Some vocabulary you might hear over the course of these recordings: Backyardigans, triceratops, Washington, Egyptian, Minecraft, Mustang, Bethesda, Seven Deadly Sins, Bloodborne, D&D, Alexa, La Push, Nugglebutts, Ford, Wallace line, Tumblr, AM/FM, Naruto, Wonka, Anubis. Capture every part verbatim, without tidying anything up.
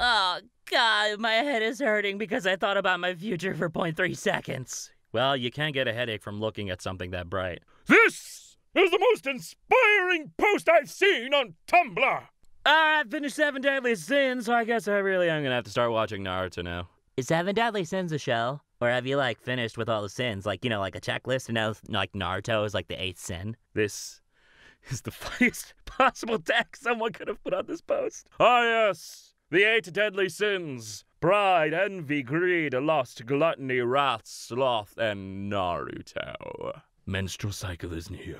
Oh, God, my head is hurting because I thought about my future for zero point three seconds. Well, you can get a headache from looking at something that bright. This is the most inspiring post I've seen on Tumblr! Alright, I finished Seven Deadly Sins, so I guess I really am gonna have to start watching Naruto now. Is Seven Deadly Sins a show? Or have you, like, finished with all the sins? Like, you know, like a checklist, and now, like, Naruto is, like, the eighth sin? This is the funniest possible text someone could have put on this post. Ah, yes! The eight deadly sins. Pride, envy, greed, lust, gluttony, wrath, sloth, and Naruto. Menstrual cycle is near.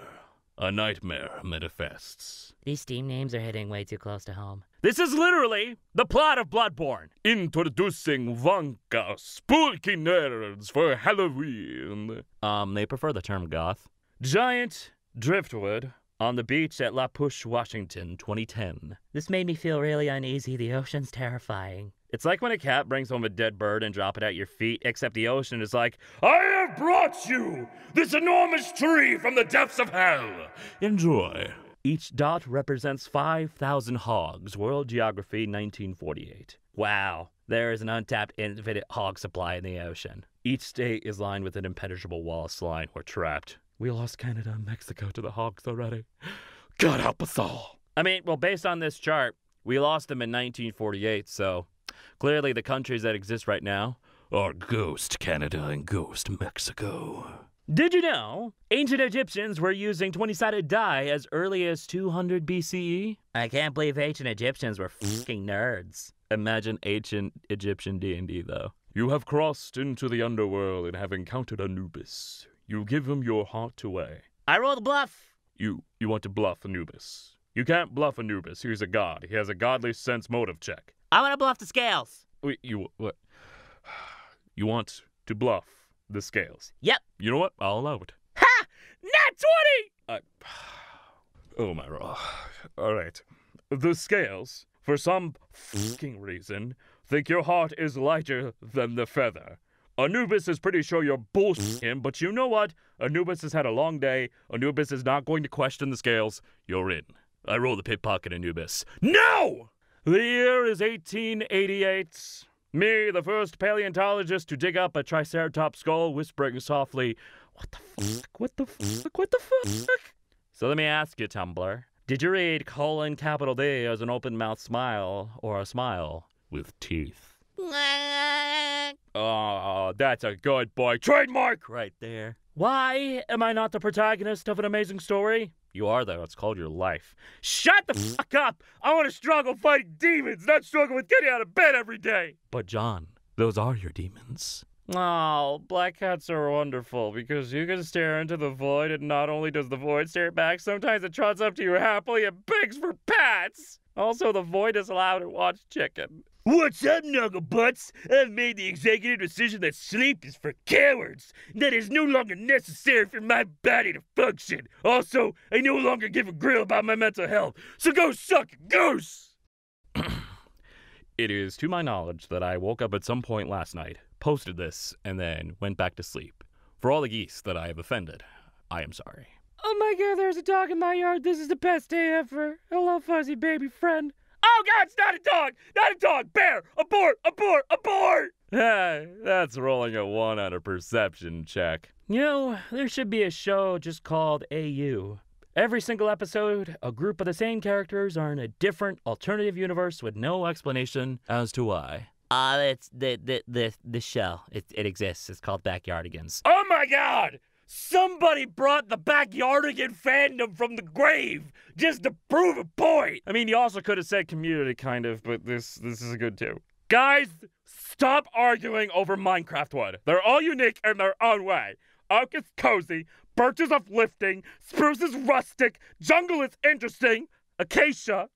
A nightmare manifests. These Steam names are hitting way too close to home. This is literally the plot of Bloodborne. Introducing Wonka, spooky nerds for Halloween. Um, they prefer the term goth. Giant driftwood. On the beach at La Push, Washington, twenty ten. This made me feel really uneasy. The ocean's terrifying. It's like when a cat brings home a dead bird and drop it at your feet, except the ocean is like, I have brought you this enormous tree from the depths of hell. Enjoy. Each dot represents five thousand hogs. World Geography, nineteen forty-eight. Wow. There is an untapped infinite hog supply in the ocean. Each state is lined with an impenetrable Wallace line. We're trapped. We lost Canada and Mexico to the hogs already. God help us all. I mean, well, based on this chart, we lost them in nineteen forty-eight, so clearly the countries that exist right now are ghost Canada and ghost Mexico. Did you know ancient Egyptians were using twenty-sided die as early as two hundred B C E? I can't believe ancient Egyptians were fucking nerds. Imagine ancient Egyptian D and D, though. You have crossed into the underworld and have encountered Anubis. You give him your heart away. I roll the bluff. You, you want to bluff Anubis. You can't bluff Anubis. He's a god. He has a godly sense motive check. I want to bluff the scales. Wait, you, what? You want to bluff the scales? Yep. You know what? I'll allow it. Ha! Nat twenty! I, oh, my roll. All right. The scales, for some fucking reason, think your heart is lighter than the feather. Anubis is pretty sure you're bullshitting him, but you know what? Anubis has had a long day. Anubis is not going to question the scales. You're in. I roll the pickpocket, Anubis. No! The year is eighteen eighty-eight. Me, the first paleontologist to dig up a triceratops skull, whispering softly, what the fuck? What the fuck? What the fuck? So let me ask you, Tumblr. Did you read colon capital D as an open mouth smile or a smile with teeth? Oh, that's a good boy. Trademark right there. Why am I not the protagonist of an amazing story? You are, though. It's called your life. Shut the fuck up. I want to struggle fighting demons, not struggle with getting out of bed every day. But, John, those are your demons. Oh, black cats are wonderful because you can stare into the void, and not only does the void stare back, sometimes it trots up to you happily and begs for pats. Also, the void is allowed to watch chicken. What's up, Nugglebutts? I've made the executive decision that sleep is for cowards. That is no longer necessary for my body to function. Also, I no longer give a grill about my mental health. So go suck a goose! It is to my knowledge that I woke up at some point last night, posted this, and then went back to sleep. For all the geese that I have offended, I am sorry. Oh my God, there's a dog in my yard. This is the best day ever. Hello, fuzzy baby friend. Oh, God, it's not a dog! Not a dog! Bear! Abort! Abort! Abort! Hey, that's rolling a one on a perception check. You know, there should be a show just called A U. Every single episode, a group of the same characters are in a different, alternative universe with no explanation as to why. Ah, uh, it's the, the, the, the show. It, it exists. It's called Backyardigans. Oh, my God! Somebody brought the Backyardigan fandom from the grave just to prove a point. I mean, you also could have said community, kind of, but this this is good too. Guys, stop arguing over Minecraft wood. They're all unique in their own way. Oak is cozy, birch is uplifting, spruce is rustic, jungle is interesting, acacia,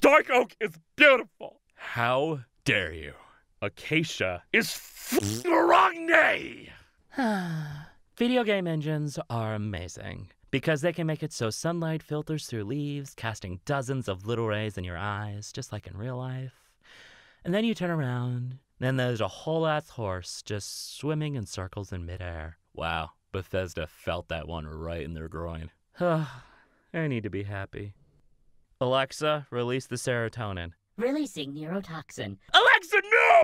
dark oak is beautiful. How dare you? Acacia is f***ing the wrong name. Video game engines are amazing because they can make it so sunlight filters through leaves, casting dozens of little rays in your eyes, just like in real life. And then you turn around, and there's a whole ass horse just swimming in circles in midair. Wow, Bethesda felt that one right in their groin. I need to be happy. Alexa, release the serotonin. releasing neurotoxin. Alexa, no!